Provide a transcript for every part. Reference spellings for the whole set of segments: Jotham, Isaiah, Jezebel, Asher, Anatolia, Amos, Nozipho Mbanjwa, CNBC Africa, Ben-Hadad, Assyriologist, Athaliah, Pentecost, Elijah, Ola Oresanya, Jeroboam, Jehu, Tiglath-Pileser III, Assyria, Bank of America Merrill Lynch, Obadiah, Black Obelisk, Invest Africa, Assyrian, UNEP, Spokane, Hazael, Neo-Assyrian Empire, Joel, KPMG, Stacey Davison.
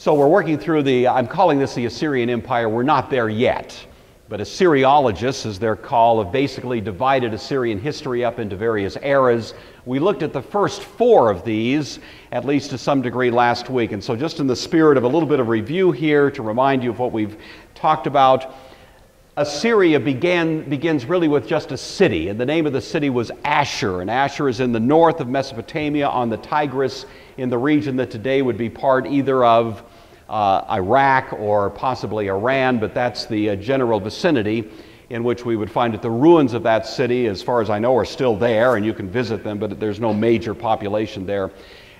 So we're working through I'm calling this the Assyrian Empire. We're not there yet. But Assyriologists, as their call, have basically divided Assyrian history up into various eras. We looked at the first four of these, at least to some degree, last week. And so just in the spirit of a little bit of review here to remind you of what we've talked about, Assyria begins really with just a city, and the name of the city was Asher, and Asher is in the north of Mesopotamia on the Tigris in the region that today would be part either of Iraq or possibly Iran, but that's the general vicinity in which we would find that the ruins of that city, as far as I know, are still there, and you can visit them, but there's no major population there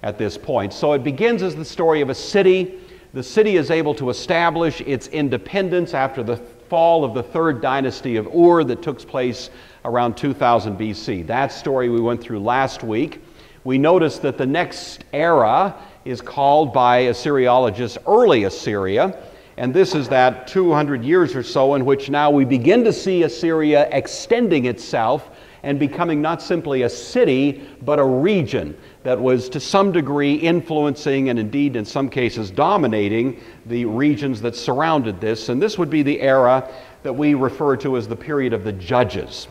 at this point. So it begins as the story of a city. The city is able to establish its independence after the fall of the third dynasty of Ur that took place around 2000 BC. That story we went through last week. We noticed that the next era is called by Assyriologists early Assyria, and this is that 200 years or so in which now we begin to see Assyria extending itself and becoming not simply a city, but a region that was to some degree influencing and indeed in some cases dominating the regions that surrounded this. And this would be the era that we refer to as the period of the judges.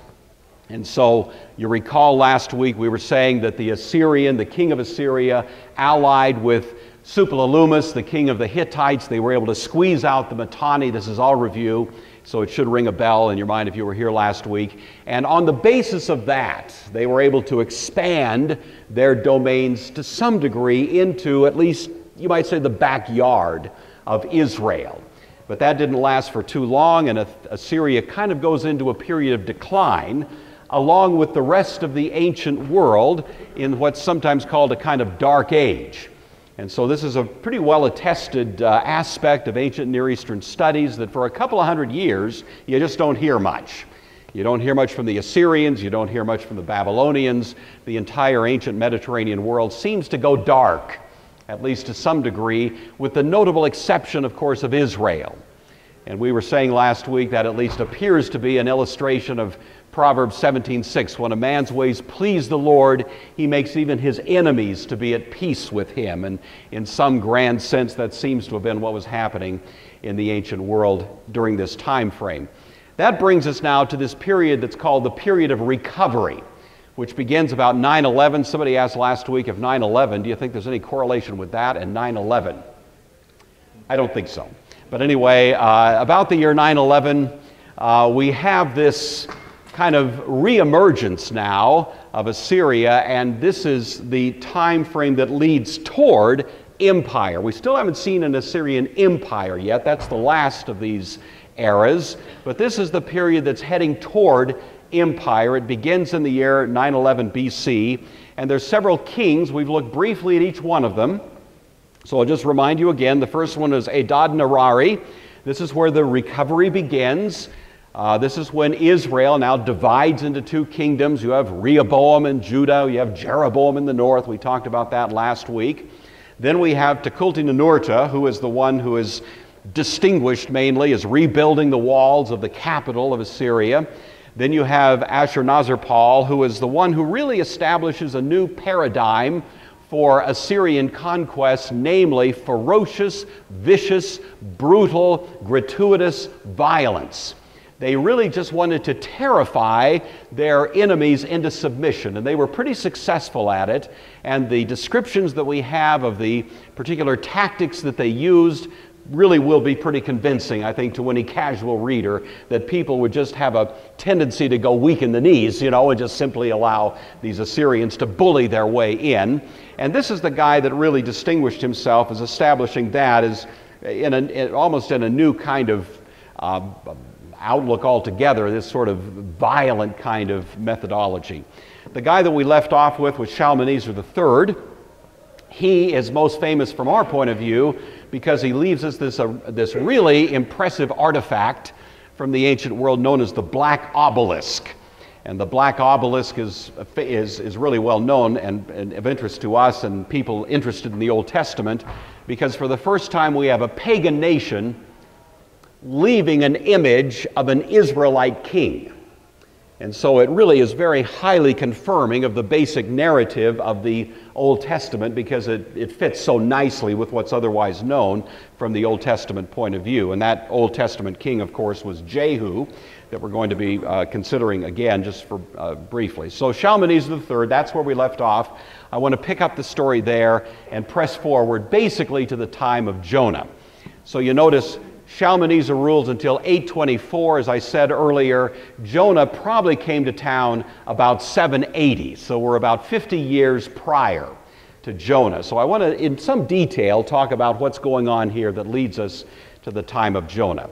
And so you recall last week we were saying that the Assyrian, the king of Assyria, allied with Suppilulimus, the king of the Hittites, they were able to squeeze out the Mitanni. This is all review, so it should ring a bell in your mind if you were here last week. And on the basis of that, they were able to expand their domains to some degree into, at least you might say, the backyard of Israel. But that didn't last for too long, and Assyria kind of goes into a period of decline, along with the rest of the ancient world, in what's sometimes called a kind of dark age. And so this is a pretty well-attested aspect of ancient Near Eastern studies that for a couple of hundred years, you just don't hear much. You don't hear much from the Assyrians, you don't hear much from the Babylonians. The entire ancient Mediterranean world seems to go dark, at least to some degree, with the notable exception, of course, of Israel. And we were saying last week that at least appears to be an illustration of Proverbs 17:6, when a man's ways please the Lord, he makes even his enemies to be at peace with him. And in some grand sense, that seems to have been what was happening in the ancient world during this time frame. That brings us now to this period that's called the period of recovery, which begins about 9/11. Somebody asked last week of 9/11, do you think there's any correlation with that and 9/11? I don't think so. But anyway, about the year 9/11, we have this kind of reemergence now of Assyria, and this is the time frame that leads toward empire. We still haven't seen an Assyrian empire yet. That's the last of these eras, but this is the period that's heading toward empire. It begins in the year 911 BC, and there's several kings. We've looked briefly at each one of them, so I'll just remind you again. The first one is Adad-nirari. This is where the recovery begins. This is when Israel now divides into two kingdoms. You have Rehoboam in Judah, you have Jeroboam in the north. We talked about that last week. Then we have Tukulti-Ninurta, who is the one who is distinguished mainly as rebuilding the walls of the capital of Assyria. Then you have Ashurnazirpal, who is the one who really establishes a new paradigm for Assyrian conquest, namely ferocious, vicious, brutal, gratuitous violence. They really just wanted to terrify their enemies into submission, and they were pretty successful at it. And the descriptions that we have of the particular tactics that they used really will be pretty convincing, I think, to any casual reader, that people would just have a tendency to go weak in the knees, you know, and just simply allow these Assyrians to bully their way in. And this is the guy that really distinguished himself as establishing that as almost in a new kind of outlook altogether, this sort of violent kind of methodology. The guy that we left off with was Shalmaneser III. He is most famous from our point of view because he leaves us this really impressive artifact from the ancient world known as the Black Obelisk. And the Black Obelisk is really well known and of interest to us and people interested in the Old Testament, because for the first time we have a pagan nation leaving an image of an Israelite king. And so it really is very highly confirming of the basic narrative of the Old Testament because it fits so nicely with what's otherwise known from the Old Testament point of view. And that Old Testament king, of course, was Jehu, that we're going to be considering again just for briefly. So Shalmaneser III, that's where we left off. I want to pick up the story there and press forward basically to the time of Jonah. So you notice Shalmaneser rules until 824, as I said earlier. Jonah probably came to town about 780, so we're about 50 years prior to Jonah. So I want to, in some detail, talk about what's going on here that leads us to the time of Jonah.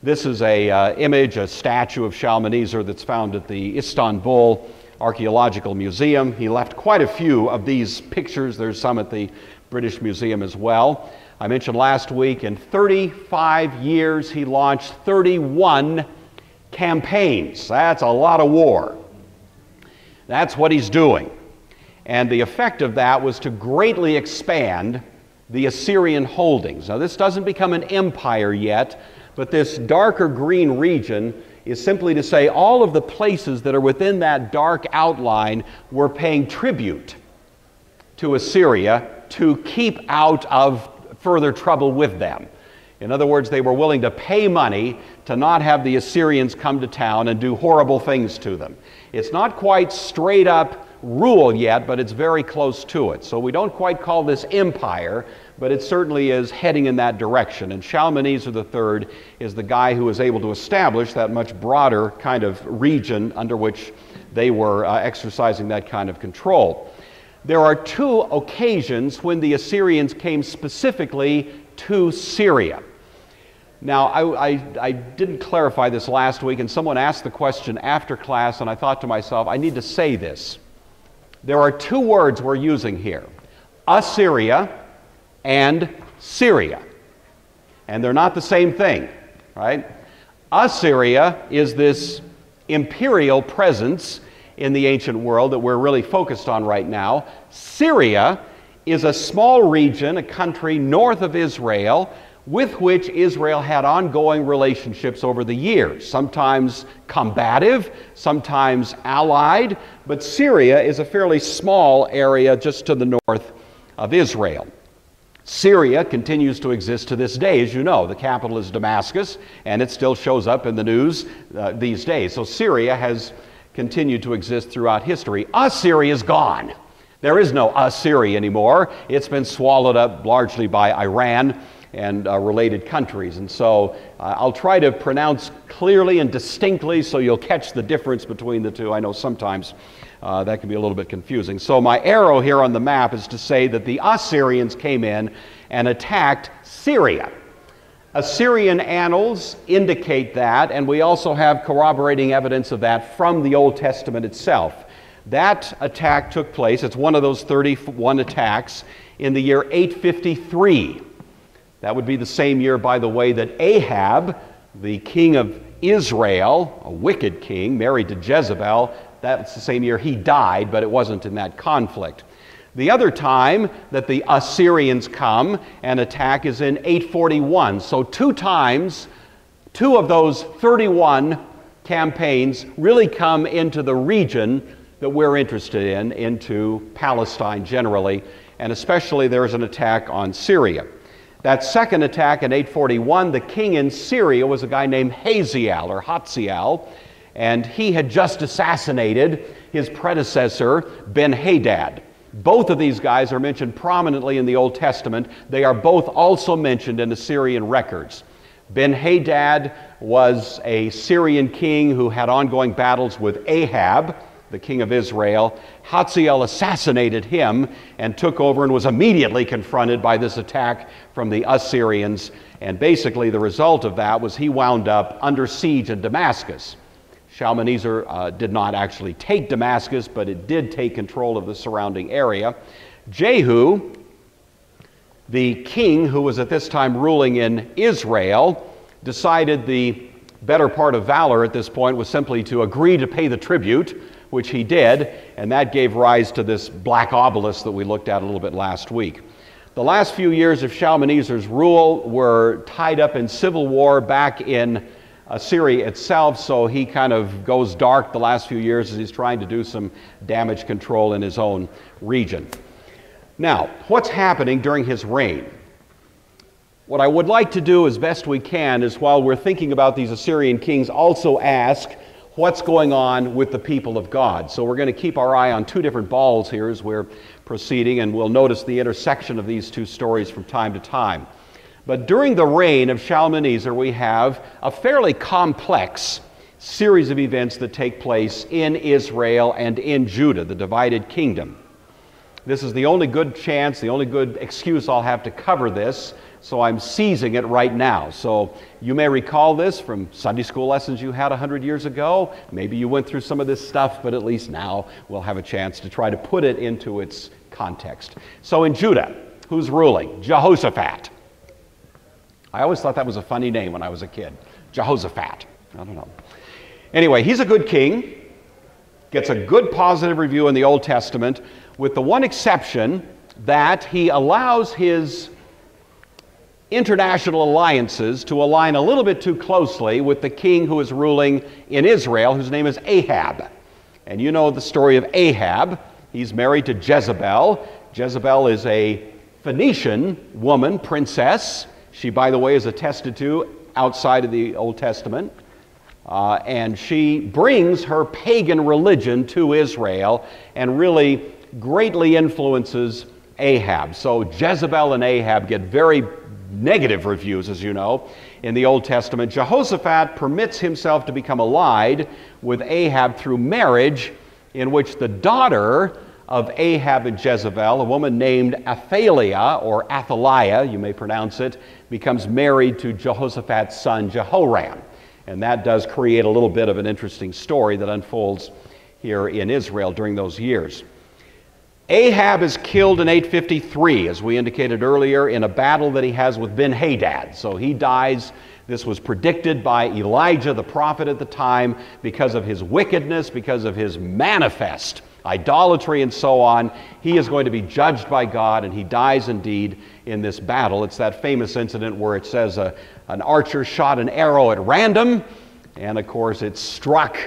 This is a image, a statue of Shalmaneser that's found at the Istanbul Archaeological Museum. He left quite a few of these pictures. There's some at the British Museum as well. I mentioned last week, in 35 years, he launched 31 campaigns. That's a lot of war. That's what he's doing. And the effect of that was to greatly expand the Assyrian holdings. Now, this doesn't become an empire yet, but this darker green region is simply to say all of the places that are within that dark outline were paying tribute to Assyria to keep out of further trouble with them. In other words, they were willing to pay money to not have the Assyrians come to town and do horrible things to them. It's not quite straight up rule yet, but it's very close to it. So we don't quite call this empire, but it certainly is heading in that direction. And Shalmaneser III is the guy who was able to establish that much broader kind of region under which they were exercising that kind of control. There are two occasions when the Assyrians came specifically to Syria. Now, I didn't clarify this last week, and someone asked the question after class, and I thought to myself, I need to say this. There are two words we're using here, Assyria and Syria. And they're not the same thing, right? Assyria is this imperial presence in the ancient world that we're really focused on right now. Syria is a small region, a country north of Israel, with which Israel had ongoing relationships over the years, sometimes combative, sometimes allied, but Syria is a fairly small area just to the north of Israel. Syria continues to exist to this day, as you know. The capital is Damascus, and it still shows up in the news these days. So Syria has continued to exist throughout history. Assyria is gone. There is no Assyria anymore. It's been swallowed up largely by Iran and related countries. And so I'll try to pronounce clearly and distinctly so you'll catch the difference between the two. I know sometimes that can be a little bit confusing. So my arrow here on the map is to say that the Assyrians came in and attacked Syria. Assyrian annals indicate that, and we also have corroborating evidence of that from the Old Testament itself. That attack took place, it's one of those 31 attacks, in the year 853. That would be the same year, by the way, that Ahab, the king of Israel, a wicked king, married to Jezebel, that's the same year he died, but it wasn't in that conflict. The other time that the Assyrians come and attack is in 841. So two times, two of those 31 campaigns really come into the region that we're interested in, into Palestine generally, and especially there's an attack on Syria. That second attack in 841, the king in Syria was a guy named Hazael or Hatziel, and he had just assassinated his predecessor, Ben-Hadad. Both of these guys are mentioned prominently in the Old Testament. They are both also mentioned in Assyrian records. Ben-Hadad was a Syrian king who had ongoing battles with Ahab, the king of Israel. Hatziel assassinated him and took over and was immediately confronted by this attack from the Assyrians. And basically the result of that was he wound up under siege in Damascus. Shalmaneser did not actually take Damascus, but it did take control of the surrounding area. Jehu, the king who was at this time ruling in Israel, decided the better part of valor at this point was simply to agree to pay the tribute, which he did, and that gave rise to this Black Obelisk that we looked at a little bit last week. The last few years of Shalmaneser's rule were tied up in civil war back in Assyria itself, so he kind of goes dark the last few years as he's trying to do some damage control in his own region. Now, what's happening during his reign? What I would like to do as best we can is, while we're thinking about these Assyrian kings, also ask what's going on with the people of God. So we're going to keep our eye on two different balls here as we're proceeding, and we'll notice the intersection of these two stories from time to time. But during the reign of Shalmaneser, we have a fairly complex series of events that take place in Israel and in Judah, the divided kingdom. This is the only good chance, the only good excuse I'll have to cover this, so I'm seizing it right now. So you may recall this from Sunday school lessons you had 100 years ago. Maybe you went through some of this stuff, but at least now we'll have a chance to try to put it into its context. So in Judah, who's ruling? Jehoshaphat. I always thought that was a funny name when I was a kid. Jehoshaphat. I don't know. Anyway, he's a good king. Gets a good positive review in the Old Testament, with the one exception that he allows his international alliances to align a little bit too closely with the king who is ruling in Israel, whose name is Ahab. And you know the story of Ahab. He's married to Jezebel. Jezebel is a Phoenician woman, princess. She, by the way, is attested to outside of the Old Testament. And she brings her pagan religion to Israel and really greatly influences Ahab. So Jezebel and Ahab get very negative reviews, as you know, in the Old Testament. Jehoshaphat permits himself to become allied with Ahab through marriage, in which the daughter of Ahab and Jezebel, a woman named Athaliah, or Athaliah, you may pronounce it, becomes married to Jehoshaphat's son Jehoram. And that does create a little bit of an interesting story that unfolds here in Israel during those years. Ahab is killed in 853, as we indicated earlier, in a battle that he has with Ben-Hadad. So he dies. This was predicted by Elijah, the prophet at the time, because of his wickedness, because of his manifest idolatry and so on. He is going to be judged by God, and he dies indeed in this battle. It's that famous incident where it says an archer shot an arrow at random, and of course it struck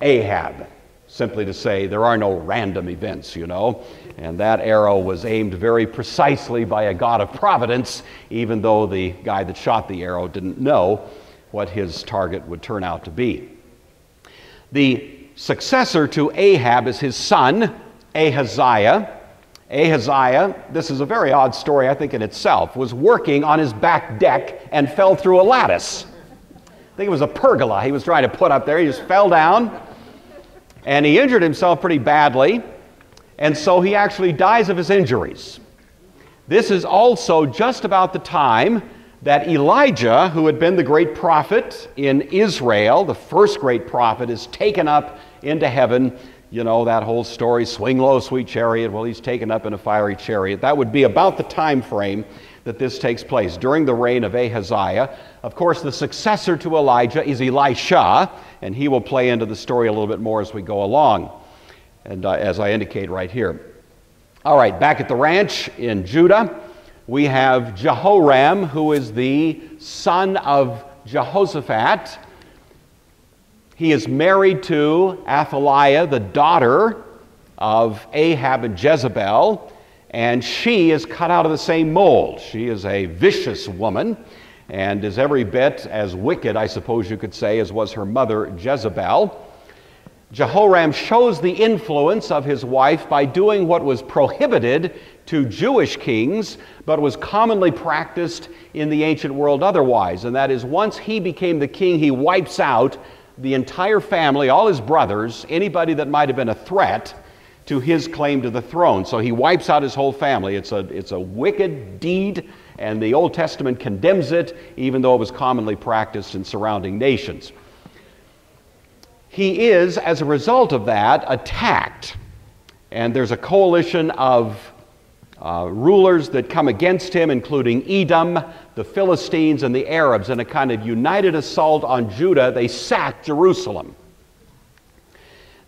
Ahab, simply to say there are no random events, you know. And that arrow was aimed very precisely by a God of providence, even though the guy that shot the arrow didn't know what his target would turn out to be. The successor to Ahab is his son, Ahaziah. Ahaziah, this is a very odd story, I think, in itself, was working on his back deck and fell through a lattice. I think it was a pergola he was trying to put up there. He just fell down, and he injured himself pretty badly, and so he actually dies of his injuries. This is also just about the time that Elijah, who had been the great prophet in Israel, the first great prophet, is taken up into heaven. You know, that whole story, swing low, sweet chariot. Well, he's taken up in a fiery chariot. That would be about the time frame that this takes place, during the reign of Ahaziah. Of course, the successor to Elijah is Elisha, and he will play into the story a little bit more as we go along, and as I indicate right here. All right, back at the ranch in Judah, we have Jehoram, who is the son of Jehoshaphat. He is married to Athaliah, the daughter of Ahab and Jezebel, and she is cut out of the same mold. She is a vicious woman and is every bit as wicked, I suppose you could say, as was her mother Jezebel. Jehoram shows the influence of his wife by doing what was prohibited to Jewish kings, but was commonly practiced in the ancient world otherwise. And that is, once he became the king, he wipes out the entire family, all his brothers, anybody that might have been a threat to his claim to the throne. So he wipes out his whole family. It's a wicked deed, and the Old Testament condemns it, even though it was commonly practiced in surrounding nations. He is, as a result of that, attacked. And there's a coalition of rulers that come against him, including Edom, the Philistines, and the Arabs, in a kind of united assault on Judah. They sack Jerusalem.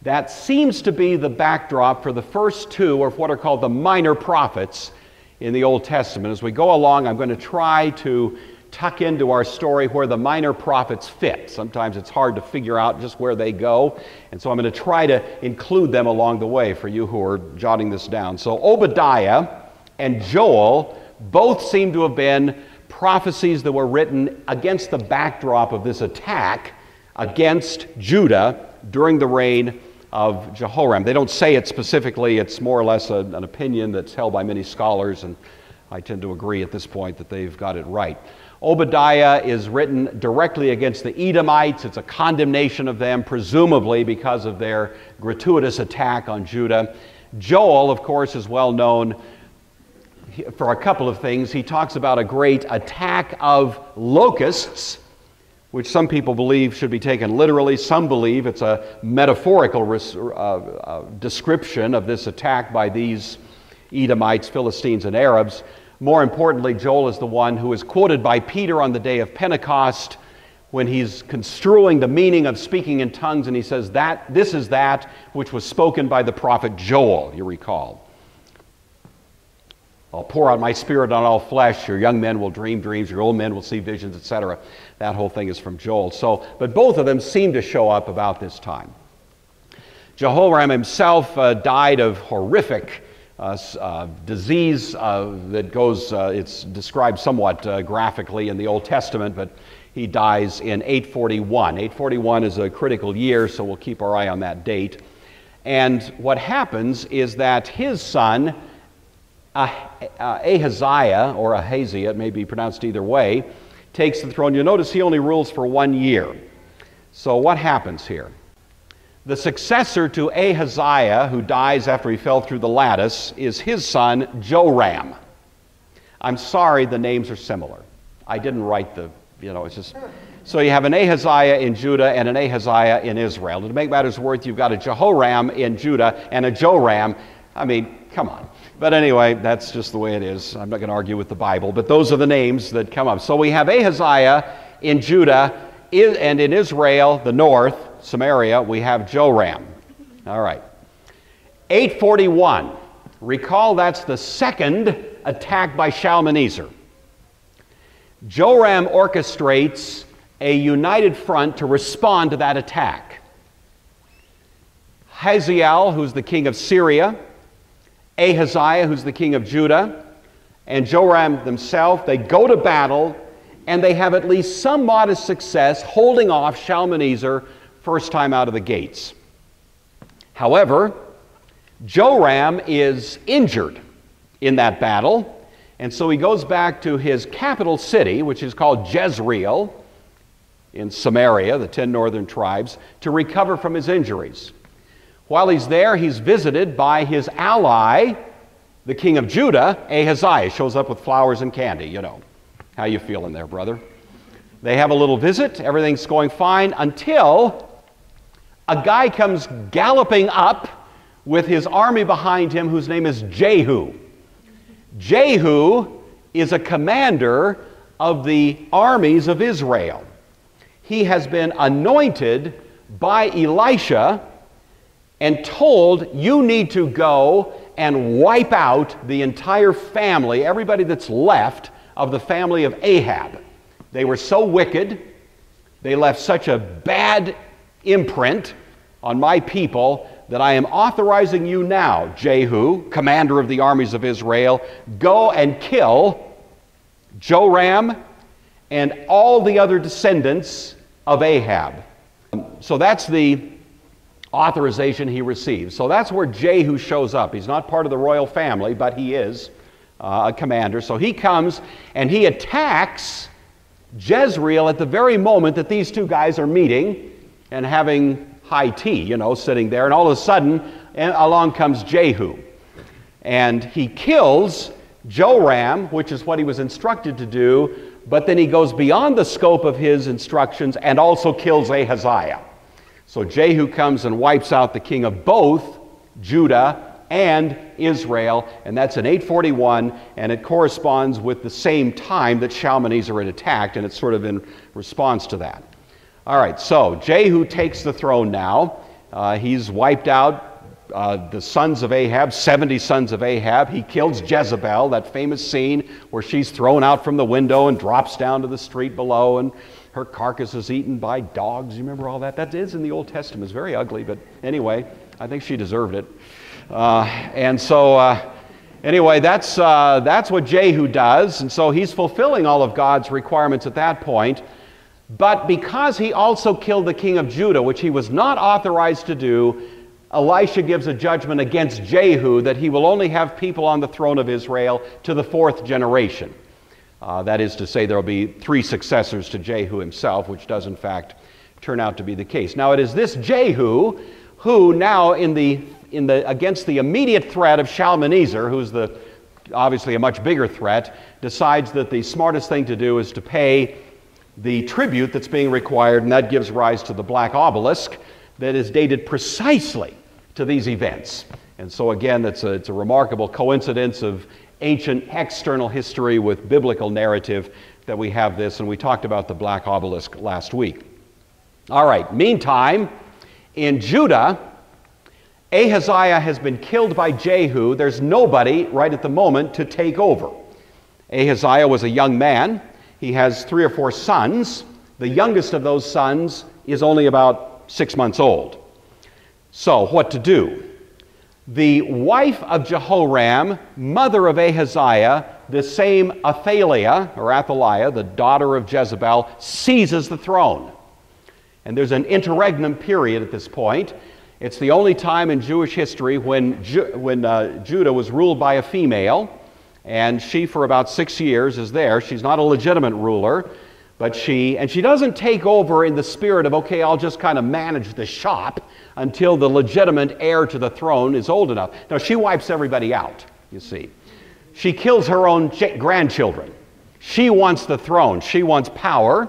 That seems to be the backdrop for the first two of what are called the minor prophets in the Old Testament. As we go along, I'm going to try to tuck into our story where the minor prophets fit. Sometimes it's hard to figure out just where they go, and so I'm going to try to include them along the way for you who are jotting this down. So Obadiah and Joel both seem to have been prophecies that were written against the backdrop of this attack against Judah during the reign of Jehoram. They don't say it specifically. It's more or less an opinion that's held by many scholars, and I tend to agree at this point that they've got it right. Obadiah is written directly against the Edomites. It's a condemnation of them, presumably because of their gratuitous attack on Judah. Joel, of course, is well known for a couple of things. He talks about a great attack of locusts, which some people believe should be taken literally. Some believe it's a metaphorical description of this attack by these Edomites, Philistines, and Arabs. More importantly, Joel is the one who is quoted by Peter on the day of Pentecost when he's construing the meaning of speaking in tongues, and he says that this is that which was spoken by the prophet Joel, you recall. I'll pour out my spirit on all flesh, your young men will dream dreams, your old men will see visions, etc. That whole thing is from Joel. So, but both of them seem to show up about this time. Jehoram himself died of horrific disease that goes, it's described somewhat graphically in the Old Testament, but he dies in 841. 841 is a critical year, so we'll keep our eye on that date. And what happens is that his son, Ahaziah, or Ahaziah, it may be pronounced either way, takes the throne. You'll notice he only rules for 1 year. So what happens here? The successor to Ahaziah, who dies after he fell through the lattice, is his son, Joram. I'm sorry, the names are similar. I didn't write the, it's just... So you have an Ahaziah in Judah and an Ahaziah in Israel. And to make matters worse, you've got a Jehoram in Judah and a Joram. I mean, come on. But anyway, that's just the way it is. I'm not going to argue with the Bible, but those are the names that come up. So we have Ahaziah in Judah and in Israel, the north, Samaria, we have Joram. All right. 841. Recall that's the second attack by Shalmaneser. Joram orchestrates a united front to respond to that attack. Hazael, who's the king of Syria, Ahaziah, who's the king of Judah, and Joram themselves, they go to battle, and they have at least some modest success holding off Shalmaneser first time out of the gates. However, Joram is injured in that battle, and so he goes back to his capital city, which is called Jezreel, in Samaria, the 10 northern tribes, to recover from his injuries. While he's there, he's visited by his ally, the king of Judah, Ahaziah. Shows up with flowers and candy, How you feeling there, brother? They have a little visit, everything's going fine, until a guy comes galloping up with his army behind him whose name is Jehu. Jehu is a commander of the armies of Israel. He has been anointed by Elisha and told, you need to go and wipe out the entire family, everybody that's left of the family of Ahab. They were so wicked, they left such a bad imprint on my people that I am authorizing you now, Jehu, commander of the armies of Israel, go and kill Joram and all the other descendants of Ahab. So that's the authorization he receives. So that's where Jehu shows up. He's not part of the royal family, but he is a commander. So he comes and he attacks Jezreel at the very moment that these two guys are meeting and having high tea, sitting there, and all of a sudden, along comes Jehu. And he kills Joram, which is what he was instructed to do, but then he goes beyond the scope of his instructions and also kills Ahaziah. So Jehu comes and wipes out the king of both Judah and Israel, and that's in 841, and it corresponds with the same time that Shalmaneser had attacked, and it's sort of in response to that. All right, so Jehu takes the throne now. He's wiped out the sons of Ahab, 70 sons of Ahab. He kills Jezebel, that famous scene where she's thrown out from the window and drops down to the street below, and her carcass is eaten by dogs. You remember all that? That is in the Old Testament. It's very ugly, but anyway, I think she deserved it. Anyway, that's what Jehu does, and so he's fulfilling all of God's requirements at that point. But because he also killed the king of Judah, which he was not authorized to do, Elisha gives a judgment against Jehu that he will only have people on the throne of Israel to the fourth generation. That is to say, there will be three successors to Jehu himself, which does in fact turn out to be the case. Now it is this Jehu who now against the immediate threat of Shalmaneser, who's obviously a much bigger threat, decides that the smartest thing to do is to pay the tribute that's being required, and that gives rise to the Black Obelisk that is dated precisely to these events. And so again, it's a remarkable coincidence of ancient external history with biblical narrative that we have this, and we talked about the Black Obelisk last week. All right, meantime, in Judah, Ahaziah has been killed by Jehu. There's nobody right at the moment to take over. Ahaziah was a young man. He has 3 or 4 sons. The youngest of those sons is only about 6 months old. So what to do? The wife of Jehoram, mother of Ahaziah, the same Athaliah, or Athaliah, the daughter of Jezebel, seizes the throne. And there's an interregnum period at this point. It's the only time in Jewish history when Judah was ruled by a female, and she for about 6 years is there. She's not a legitimate ruler, but she doesn't take over in the spirit of, okay, I'll just kind of manage the shop until the legitimate heir to the throne is old enough. Now, she wipes everybody out, you see. She kills her own grandchildren. She wants the throne. She wants power.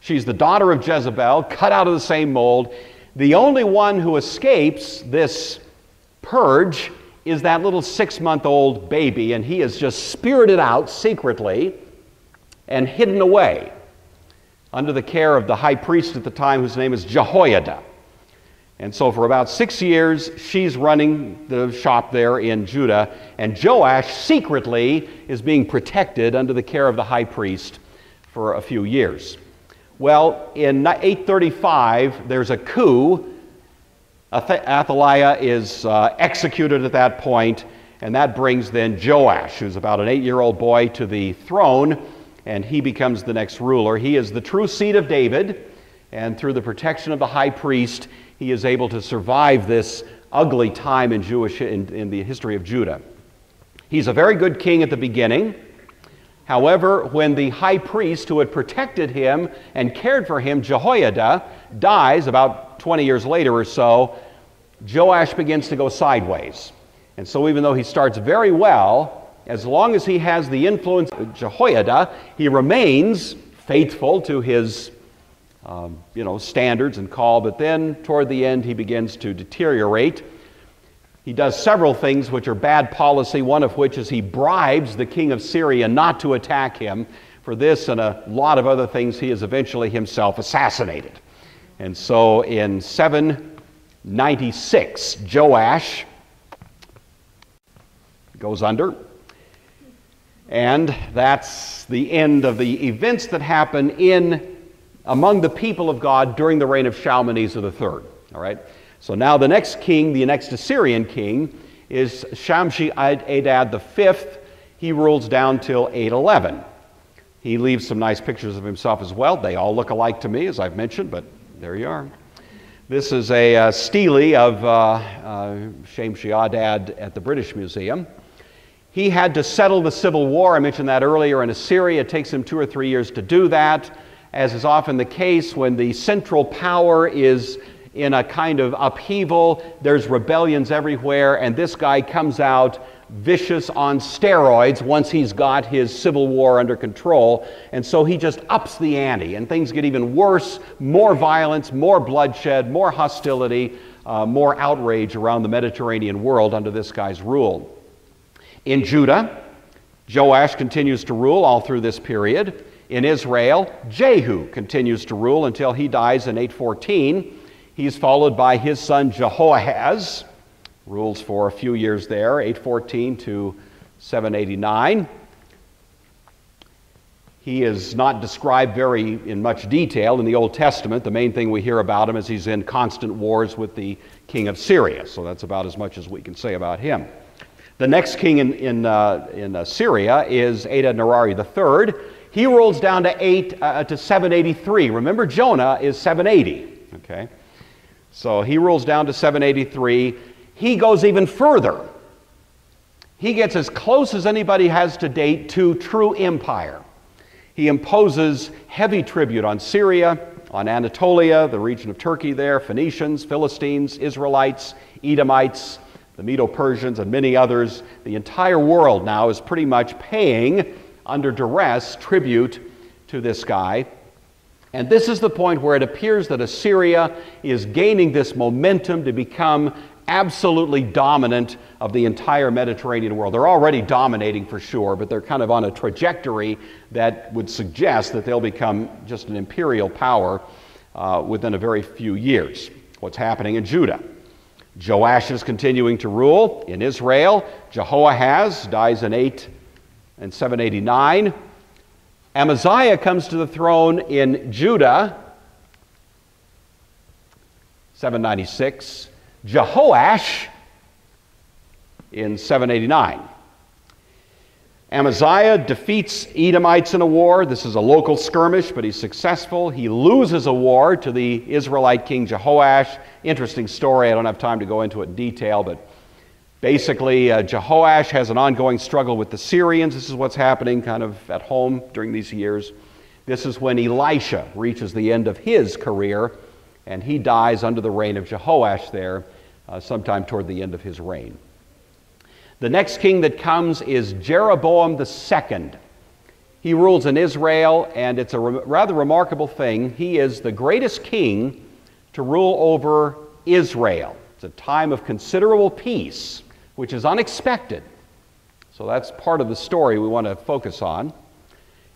She's the daughter of Jezebel, cut out of the same mold. The only one who escapes this purge is that little 6-month-old baby, and he is just spirited out secretly and hidden away under the care of the high priest at the time, whose name is Jehoiada. And so for about 6 years, she's running the shop there in Judah, and Joash secretly is being protected under the care of the high priest for a few years. Well, in 835, there's a coup. Athaliah is executed at that point, and that brings then Joash, who's about an 8-year-old boy, to the throne, and he becomes the next ruler. He is the true seed of David, and through the protection of the high priest, he is able to survive this ugly time in the history of Judah. He's a very good king at the beginning. However, when the high priest who had protected him and cared for him, Jehoiada, dies about 20 years later or so, Joash begins to go sideways. And so even though he starts very well, as long as he has the influence of Jehoiada, he remains faithful to his standards and call, but then toward the end he begins to deteriorate. He does several things which are bad policy, one of which is he bribes the king of Syria not to attack him. For this and a lot of other things, he is eventually himself assassinated. And so in 796, Joash goes under, and that's the end of the events that happen among the people of God during the reign of Shalmaneser III. All right? So now the next king, the next Assyrian king, is Shamshi-Adad V. He rules down till 811. He leaves some nice pictures of himself as well. They all look alike to me, as I've mentioned, but there you are. This is a stele of Shamshi-Adad at the British Museum. He had to settle the civil war. I mentioned that earlier in Assyria. It takes him 2 or 3 years to do that, as is often the case when the central power is in a kind of upheaval. There's rebellions everywhere, and this guy comes out vicious on steroids once he's got his civil war under control, and so he just ups the ante, and things get even worse, more violence, more bloodshed, more hostility, more outrage around the Mediterranean world under this guy's rule. In Judah, Joash continues to rule all through this period. In Israel, Jehu continues to rule until he dies in 814. He's followed by his son Jehoahaz, rules for a few years there, 814 to 789. He is not described very in much detail in the Old Testament. The main thing we hear about him is he's in constant wars with the king of Syria, so that's about as much as we can say about him. The next king in Syria is Adad-nirari III. He rolls down to 783. Remember, Jonah is 780, okay? So he rolls down to 783. He goes even further. He gets as close as anybody has to date to true empire. He imposes heavy tribute on Syria, on Anatolia, the region of Turkey there, Phoenicians, Philistines, Israelites, Edomites, the Medo-Persians, and many others. The entire world now is pretty much paying, under duress, tribute to this guy. And this is the point where it appears that Assyria is gaining this momentum to become absolutely dominant of the entire Mediterranean world. They're already dominating for sure, but they're kind of on a trajectory that would suggest that they'll become just an imperial power within a very few years. What's happening in Judah? Joash is continuing to rule in Israel. Jehoahaz dies in 789. Amaziah comes to the throne in Judah, 796. Jehoash in 789. Amaziah defeats Edomites in a war. This is a local skirmish, but he's successful. He loses a war to the Israelite king Jehoash. Interesting story. I don't have time to go into it in detail, but basically, Jehoash has an ongoing struggle with the Syrians. This is what's happening kind of at home during these years. This is when Elisha reaches the end of his career, and he dies under the reign of Jehoash there sometime toward the end of his reign. The next king that comes is Jeroboam II. He rules in Israel, and it's a rather remarkable thing. He is the greatest king to rule over Israel. It's a time of considerable peace, which is unexpected. So that's part of the story we want to focus on.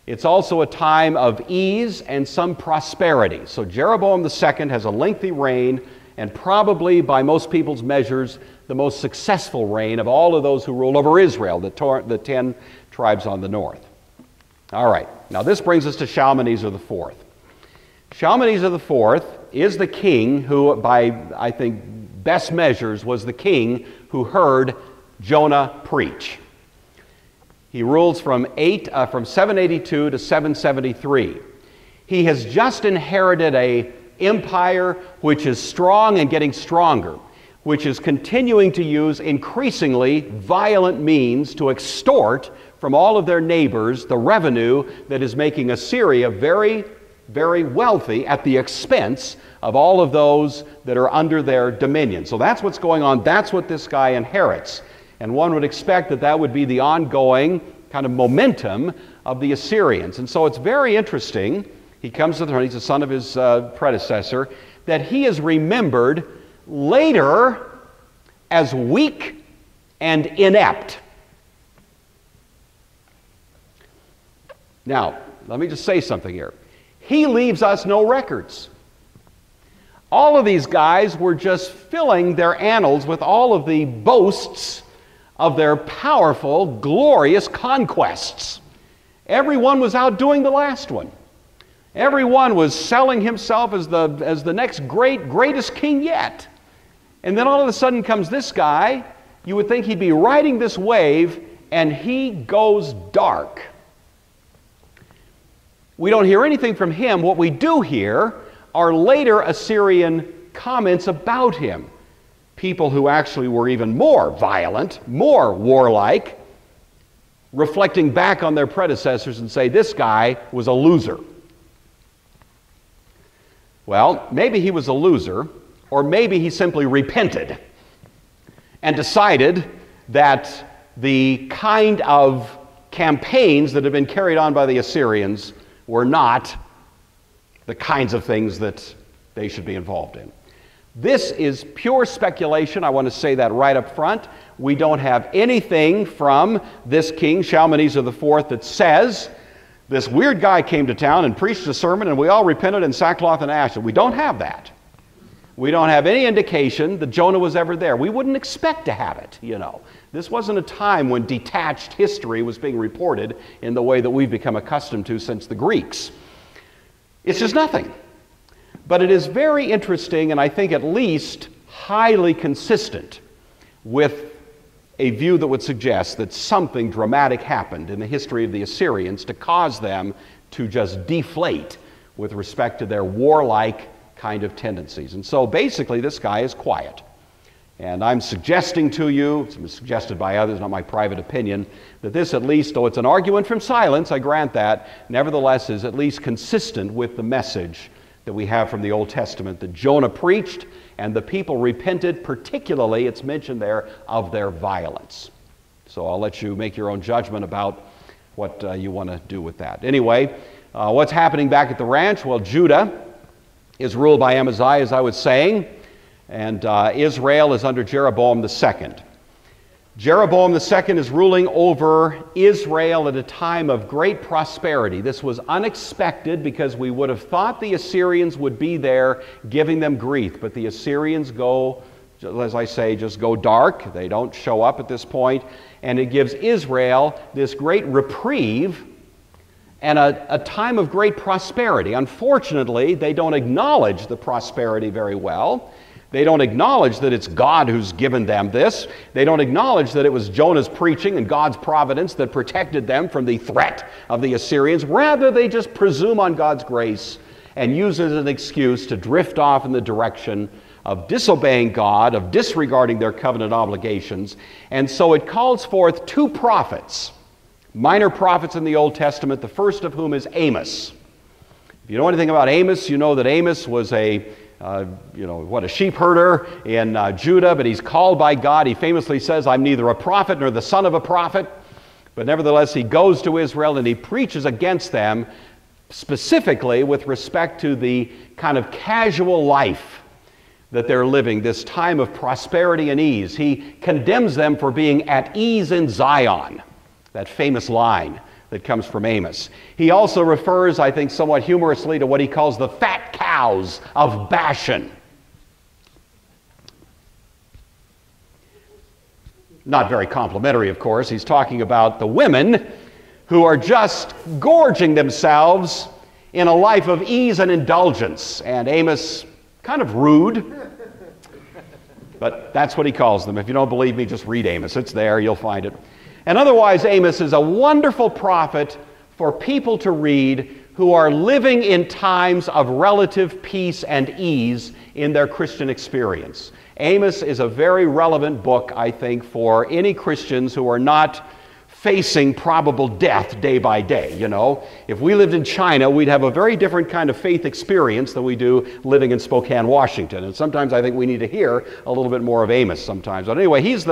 It's also a time of ease and some prosperity. So Jeroboam II has a lengthy reign, and probably by most people's measures, the most successful reign of all of those who ruled over Israel, the 10 tribes on the north. All right, now this brings us to Shalmaneser IV. Shalmaneser IV is the king who, by I think best measures, was the king who heard Jonah preach. He rules from 782 to 773. He has just inherited an empire which is strong and getting stronger, which is continuing to use increasingly violent means to extort from all of their neighbors the revenue that is making Assyria very, very wealthy at the expense of all of those that are under their dominion. So that's what's going on. That's what this guy inherits. And one would expect that that would be the ongoing kind of momentum of the Assyrians. And so it's very interesting, he comes to the throne, he's the son of his predecessor, that he is remembered later as weak and inept. Now, let me just say something here. He leaves us no records. All of these guys were just filling their annals with all of the boasts of their powerful, glorious conquests. Everyone was outdoing the last one. Everyone was selling himself as the next greatest king yet. And then all of a sudden comes this guy. You would think he'd be riding this wave, and he goes dark. We don't hear anything from him. What we do hear are later Assyrian comments about him. People who actually were even more violent, more warlike, reflecting back on their predecessors and say, this guy was a loser. Well, maybe he was a loser, or maybe he simply repented and decided that the kind of campaigns that had been carried on by the Assyrians were not the kinds of things that they should be involved in. This is pure speculation. I want to say that right up front. We don't have anything from this king, Shalmaneser IV, that says this weird guy came to town and preached a sermon and we all repented in sackcloth and ashes. We don't have that. We don't have any indication that Jonah was ever there. We wouldn't expect to have it, you know. This wasn't a time when detached history was being reported in the way that we've become accustomed to since the Greeks. It's just nothing. But it is very interesting, and I think at least highly consistent with a view that would suggest that something dramatic happened in the history of the Assyrians to cause them to just deflate with respect to their warlike kind of tendencies. And so basically this guy is quiet. And I'm suggesting to you, it's been suggested by others, not my private opinion, that this at least, though it's an argument from silence, I grant that, nevertheless is at least consistent with the message that we have from the Old Testament that Jonah preached and the people repented, particularly, it's mentioned there, of their violence. So I'll let you make your own judgment about what you want to do with that. Anyway, what's happening back at the ranch? Well, Judah is ruled by Amaziah, as I was saying, and Israel is under Jeroboam II. Jeroboam II is ruling over Israel at a time of great prosperity. This was unexpected because we would have thought the Assyrians would be there giving them grief, but the Assyrians go, as I say, just go dark. They don't show up at this point, and it gives Israel this great reprieve and a time of great prosperity. Unfortunately, they don't acknowledge the prosperity very well. They don't acknowledge that it's God who's given them this. They don't acknowledge that it was Jonah's preaching and God's providence that protected them from the threat of the Assyrians. Rather, they just presume on God's grace and use it as an excuse to drift off in the direction of disobeying God, of disregarding their covenant obligations. And so it calls forth two prophets, minor prophets in the Old Testament, the first of whom is Amos. If you know anything about Amos, you know that Amos was a sheep herder in Judah, but he's called by God. He famously says, I'm neither a prophet nor the son of a prophet. But nevertheless, he goes to Israel and he preaches against them, specifically with respect to the kind of casual life that they're living, this time of prosperity and ease. He condemns them for being at ease in Zion, that famous line that comes from Amos. He also refers, I think somewhat humorously, to what he calls the fat cows of Bashan. Not very complimentary, of course. He's talking about the women who are just gorging themselves in a life of ease and indulgence. And Amos, kind of rude, but that's what he calls them. If you don't believe me, just read Amos. It's there, you'll find it. And otherwise, Amos is a wonderful prophet for people to read who are living in times of relative peace and ease in their Christian experience. Amos is a very relevant book, I think, for any Christians who are not facing probable death day by day, you know. If we lived in China, we'd have a very different kind of faith experience than we do living in Spokane, Washington. And sometimes I think we need to hear a little bit more of Amos sometimes. But anyway, he's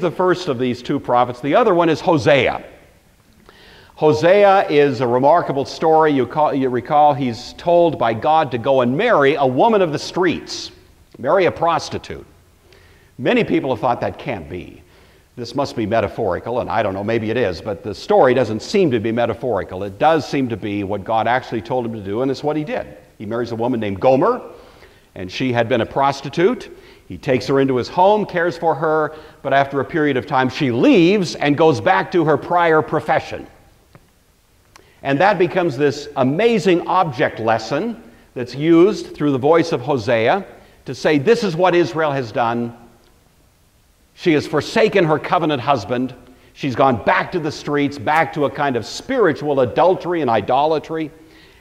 the first of these two prophets. The other one is Hosea. Hosea is a remarkable story. You recall he's told by God to go and marry a woman of the streets, marry a prostitute. Many people have thought that can't be. This must be metaphorical, and I don't know, maybe it is, but the story doesn't seem to be metaphorical. It does seem to be what God actually told him to do, and it's what he did. He marries a woman named Gomer, and she had been a prostitute. He takes her into his home, cares for her, but after a period of time she leaves and goes back to her prior profession. And that becomes this amazing object lesson that's used through the voice of Hosea to say, this is what Israel has done. She has forsaken her covenant husband. She's gone back to the streets, back to a kind of spiritual adultery and idolatry.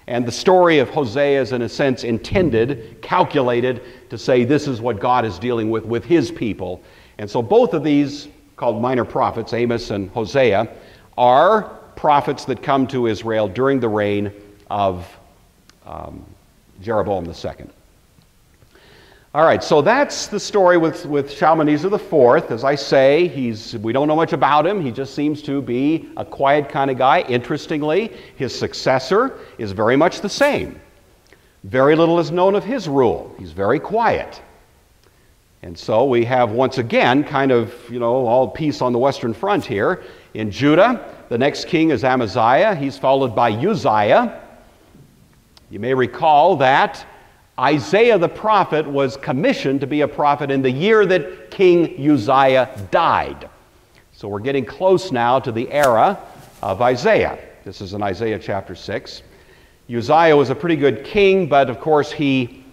And the story of Hosea is, in a sense, intended, calculated, to say this is what God is dealing with his people. And so both of these, called minor prophets, Amos and Hosea, are prophets that come to Israel during the reign of Jeroboam II. All right, so that's the story with Shalmaneser IV. As I say, we don't know much about him. He just seems to be a quiet kind of guy. Interestingly, his successor is very much the same. Very little is known of his rule. He's very quiet. And so we have, once again, kind of, you know, all peace on the Western Front here. In Judah, the next king is Amaziah. He's followed by Uzziah. You may recall that Isaiah the prophet was commissioned to be a prophet in the year that King Uzziah died. So we're getting close now to the era of Isaiah. This is in Isaiah chapter 6. Uzziah was a pretty good king, but of course he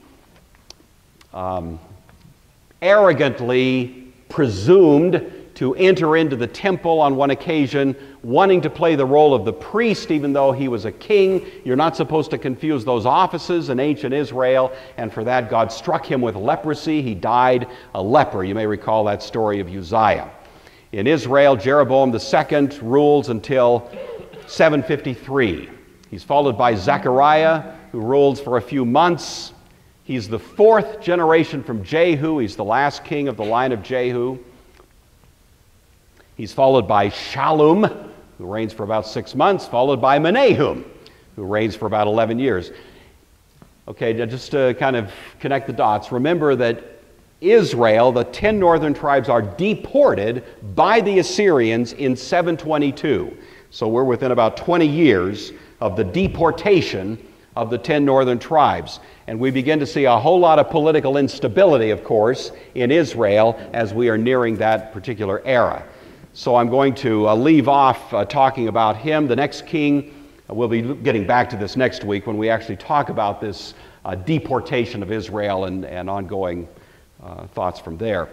arrogantly presumed to enter into the temple on one occasion, wanting to play the role of the priest, even though he was a king. You're not supposed to confuse those offices in ancient Israel, and for that God struck him with leprosy. He died a leper. You may recall that story of Uzziah. In Israel, Jeroboam II rules until 753. He's followed by Zechariah, who rules for a few months. He's the fourth generation from Jehu. He's the last king of the line of Jehu. He's followed by Shallum, who reigns for about 6 months, followed by Menahum, who reigns for about 11 years. Okay, just to kind of connect the dots, remember that Israel, the 10 northern tribes, are deported by the Assyrians in 722. So we're within about 20 years of the deportation of the 10 northern tribes. And we begin to see a whole lot of political instability, of course, in Israel as we are nearing that particular era. So I'm going to leave off talking about him. The next king, we'll be getting back to this next week when we actually talk about this deportation of Israel and ongoing thoughts from there.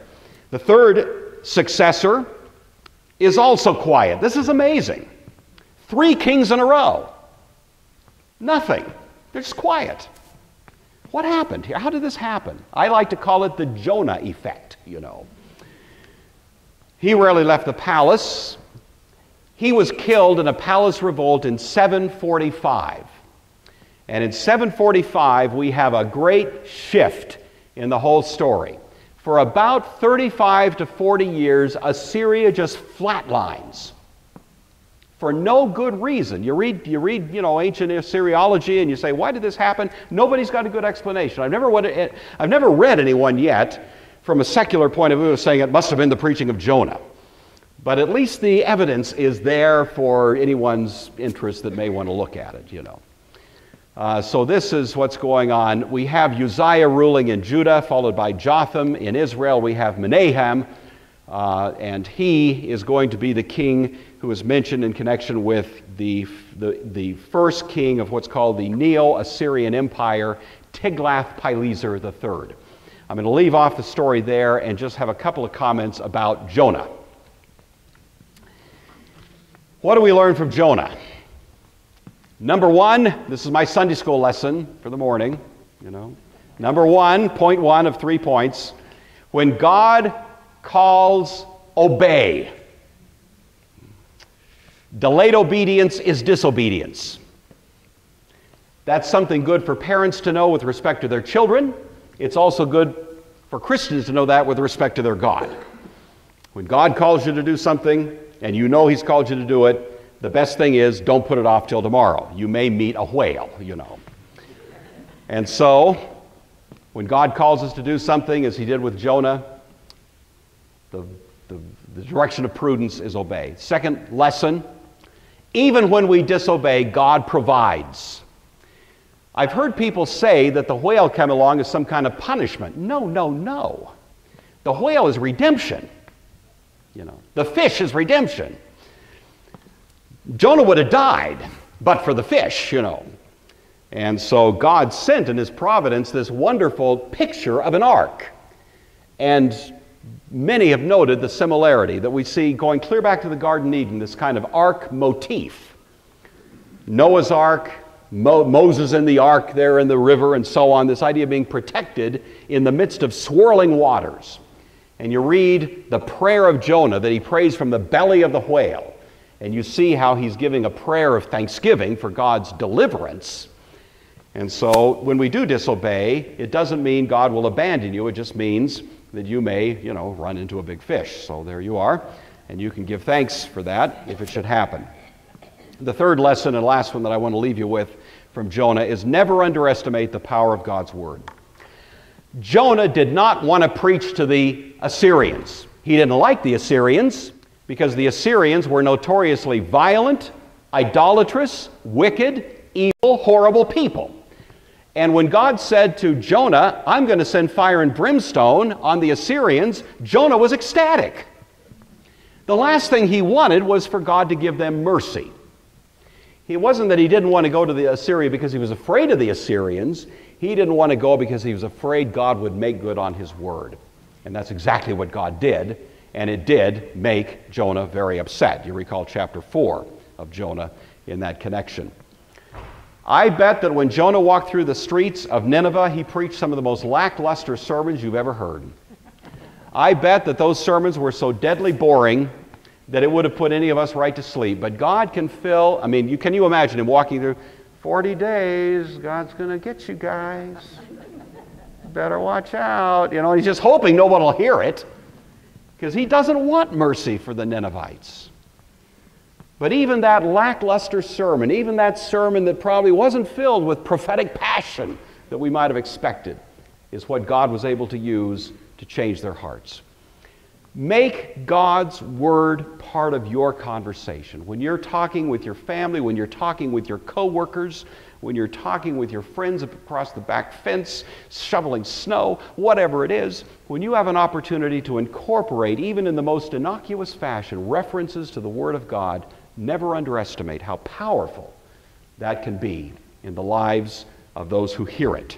The third successor is also quiet. This is amazing. 3 kings in a row. Nothing. They're just quiet. What happened here? How did this happen? I like to call it the Jonah effect, you know. He rarely left the palace. He was killed in a palace revolt in 745. And in 745, we have a great shift in the whole story. For about 35 to 40 years, Assyria just flatlines for no good reason. You read, you know, ancient Assyriology and you say, why did this happen? Nobody's got a good explanation. I've never read anyone yet from a secular point of view, saying it must have been the preaching of Jonah. But at least the evidence is there for anyone's interest that may want to look at it, you know. So this is what's going on. We have Uzziah ruling in Judah, followed by Jotham. In Israel, we have Menahem, and he is going to be the king who is mentioned in connection with the first king of what's called the Neo-Assyrian Empire, Tiglath-Pileser III. I'm going to leave off the story there and just have a couple of comments about Jonah. What do we learn from Jonah? Number one, this is my Sunday school lesson for the morning, you know. Number one, point one of 3 points. When God calls, obey. Delayed obedience is disobedience. That's something good for parents to know with respect to their children. It's also good for Christians to know that with respect to their God. When God calls you to do something, and you know He's called you to do it, the best thing is don't put it off till tomorrow. You may meet a whale, you know. And so, when God calls us to do something, as He did with Jonah, the direction of prudence is obey. Second lesson, even when we disobey, God provides. I've heard people say that the whale came along as some kind of punishment. No, no, no. The whale is redemption. You know, the fish is redemption. Jonah would have died, but for the fish, you know. And so God sent in His providence this wonderful picture of an ark. And many have noted the similarity that we see going clear back to the Garden of Eden, this kind of ark motif. Noah's ark, Moses in the ark there in the river and so on, this idea of being protected in the midst of swirling waters. And you read the prayer of Jonah that he prays from the belly of the whale, and you see how he's giving a prayer of thanksgiving for God's deliverance. And so when we do disobey, it doesn't mean God will abandon you, it just means that you may, you know, run into a big fish. So there you are, and you can give thanks for that if it should happen. The third lesson and last one that I want to leave you with from Jonah is never underestimate the power of God's word. Jonah did not want to preach to the Assyrians. He didn't like the Assyrians because the Assyrians were notoriously violent, idolatrous, wicked, evil, horrible people. And when God said to Jonah, I'm going to send fire and brimstone on the Assyrians, Jonah was ecstatic. The last thing he wanted was for God to give them mercy. It wasn't that he didn't want to go to the Assyria because he was afraid of the Assyrians. He didn't want to go because he was afraid God would make good on his word. And that's exactly what God did, and it did make Jonah very upset. You recall chapter 4 of Jonah in that connection. I bet that when Jonah walked through the streets of Nineveh, he preached some of the most lackluster sermons you've ever heard. I bet that those sermons were so deadly boring that it would have put any of us right to sleep. But God can fill, I mean, can you imagine him walking through 40 days, God's going to get you guys. Better watch out. You know, he's just hoping no one will hear it because he doesn't want mercy for the Ninevites. But even that lackluster sermon, even that sermon that probably wasn't filled with prophetic passion that we might have expected, is what God was able to use to change their hearts. Make God's word part of your conversation. When you're talking with your family, when you're talking with your coworkers, when you're talking with your friends across the back fence, shoveling snow, whatever it is, when you have an opportunity to incorporate, even in the most innocuous fashion, references to the Word of God, never underestimate how powerful that can be in the lives of those who hear it.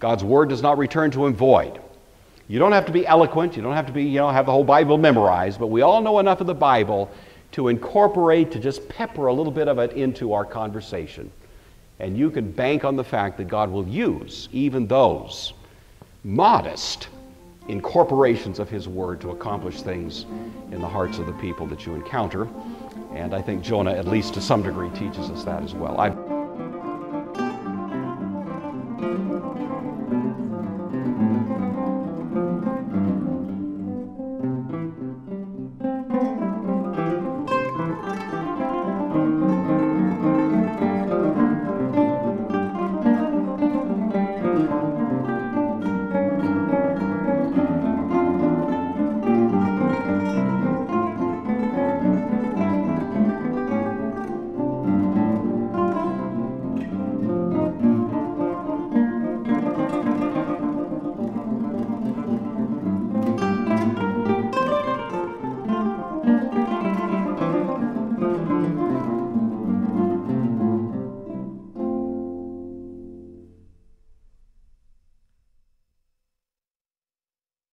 God's Word does not return to him void. You don't have to be eloquent, you don't have to be, have the whole Bible memorized, but we all know enough of the Bible to incorporate, to just pepper a little bit of it into our conversation. And you can bank on the fact that God will use even those modest incorporations of His Word to accomplish things in the hearts of the people that you encounter. And I think Jonah, at least to some degree, teaches us that as well.